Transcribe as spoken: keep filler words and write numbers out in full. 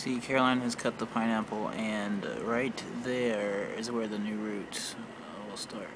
See, Caroline has cut the pineapple, and right there is where the new roots will start.